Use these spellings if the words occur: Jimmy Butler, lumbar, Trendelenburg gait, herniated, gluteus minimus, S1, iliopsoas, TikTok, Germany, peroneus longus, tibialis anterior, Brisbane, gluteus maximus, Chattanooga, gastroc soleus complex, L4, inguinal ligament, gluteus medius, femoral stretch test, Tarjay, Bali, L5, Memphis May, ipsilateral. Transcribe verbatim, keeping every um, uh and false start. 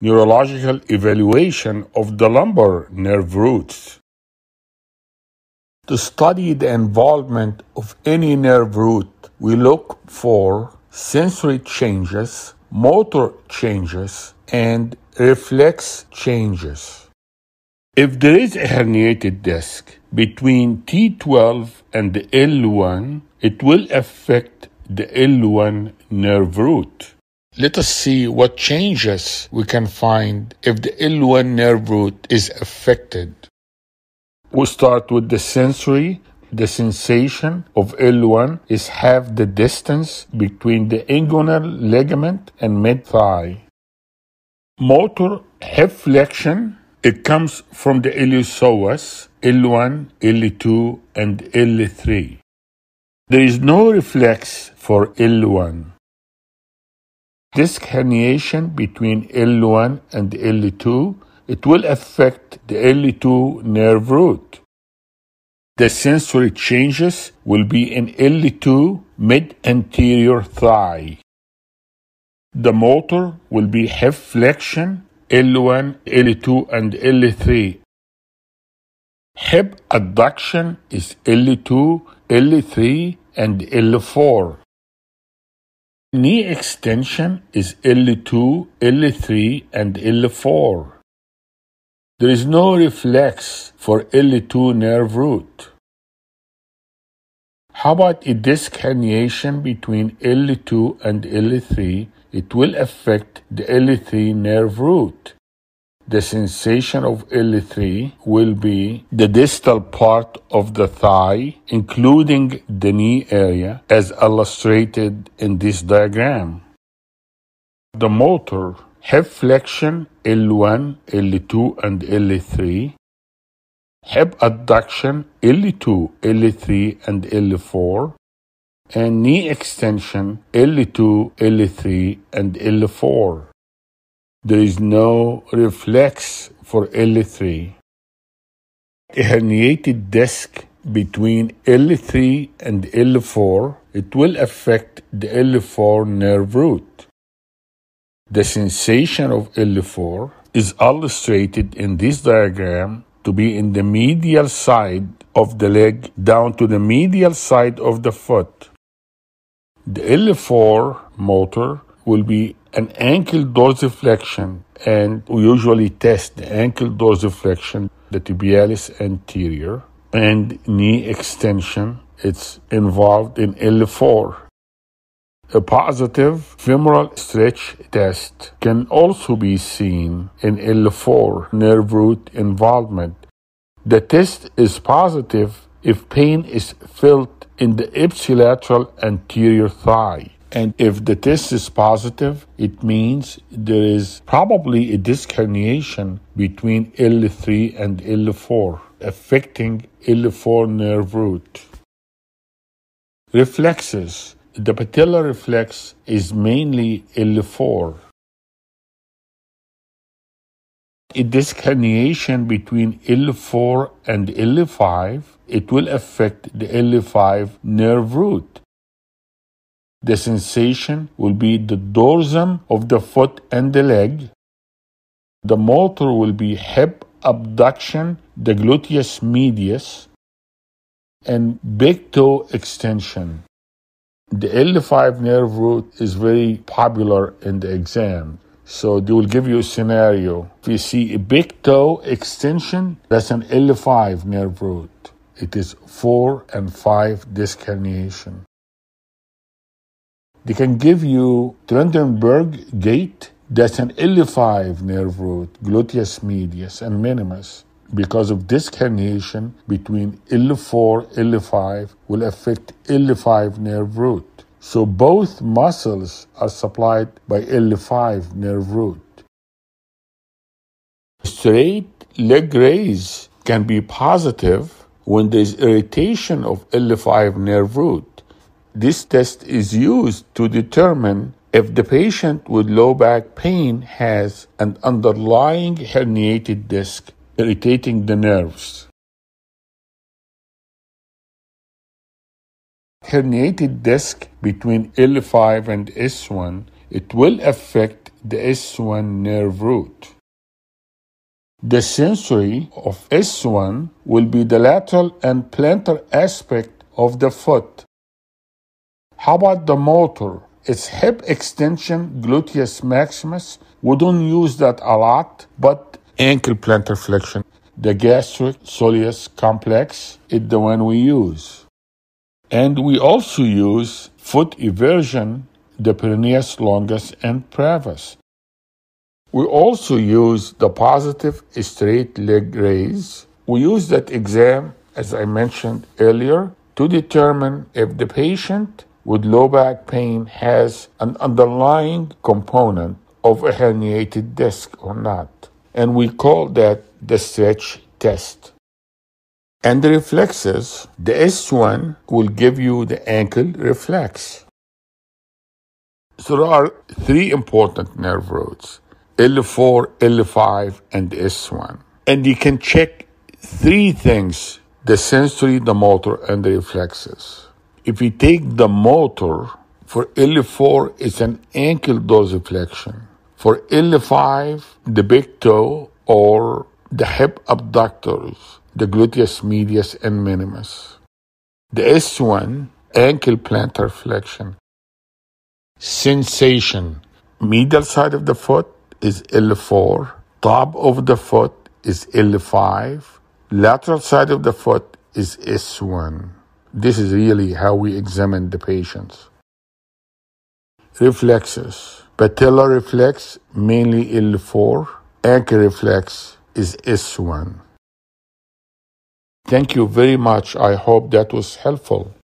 neurological evaluation of the lumbar nerve roots. To study the involvement of any nerve root, we look for sensory changes, motor changes, and reflex changes. If there is a herniated disc between T twelve and the L one, it will affect the L one nerve root. Let us see what changes we can find if the L one nerve root is affected. We start with the sensory. The sensation of L one is half the distance between the inguinal ligament and mid-thigh. Motor hip flexion, it comes from the iliopsoas, L one, L two, and L three. There is no reflex for L one. Disc herniation between L one and L two, it will affect the L two nerve root. The sensory changes will be in L two mid-anterior thigh. The motor will be hip flexion, L one, L two, and L three. Hip adduction is L two, L three, and L four. Knee extension is L two, L three, and L four. There is no reflex for L two nerve root. How about a disc herniation between L two and L three? It will affect the L three nerve root. The sensation of L three will be the distal part of the thigh, including the knee area, as illustrated in this diagram. The motor hip flexion L one, L two, and L three. Hip adduction L two, L three, and L four. And knee extension L two, L three, and L four. There is no reflex for L three. A herniated disc between L three and L four, it will affect the L four nerve root. The sensation of L four is illustrated in this diagram to be in the medial side of the leg down to the medial side of the foot. The L four motor will be an ankle dorsiflexion, and we usually test the ankle dorsiflexion, the tibialis anterior, and knee extension. It's involved in L four. A positive femoral stretch test can also be seen in L four nerve root involvement. The test is positive if pain is felt in the ipsilateral anterior thigh. And if the test is positive, it means there is probably a disc herniation between L three and L four, affecting L four nerve root. Reflexes. The patellar reflex is mainly L four. A disc herniation between L four and L five, it will affect the L five nerve root. The sensation will be the dorsum of the foot and the leg. The motor will be hip abduction, the gluteus medius, and big toe extension. The L five nerve root is very popular in the exam, so they will give you a scenario. If you see a big toe extension, that's an L five nerve root. It is four and five disc herniation. They can give you Trendelenburg gait, that's an L five nerve root, gluteus medius and minimus. Because of disc herniation between L four, L five will affect L five nerve root. So both muscles are supplied by L five nerve root. Straight leg raise can be positive when there is irritation of L five nerve root. This test is used to determine if the patient with low back pain has an underlying herniated disc irritating the nerves. Herniated disc between L five and S one, it will affect the S one nerve root. The sensory of S one will be the lateral and plantar aspect of the foot. How about the motor? It's hip extension, gluteus maximus. We don't use that a lot, but ankle plantar flexion, the gastroc soleus complex is the one we use. And we also use foot eversion, the peroneus longus and brevis. We also use the positive straight leg raise. We use that exam, as I mentioned earlier, to determine if the patient with low back pain has an underlying component of a herniated disc or not. And we call that the stretch test. And the reflexes, the S one will give you the ankle reflex. So there are three important nerve roots, L four, L five, and S one. And you can check three things, the sensory, the motor, and the reflexes. If you take the motor, for L four, it's an ankle dorsiflexion. For L five, the big toe or the hip abductors, the gluteus medius and minimus. The S one, ankle plantar flexion. Sensation, middle side of the foot is L four, top of the foot is L five, lateral side of the foot is S one. This is really how we examine the patients. Reflexes, patellar reflex, mainly L four, ankle reflex is S one. Thank you very much. I hope that was helpful.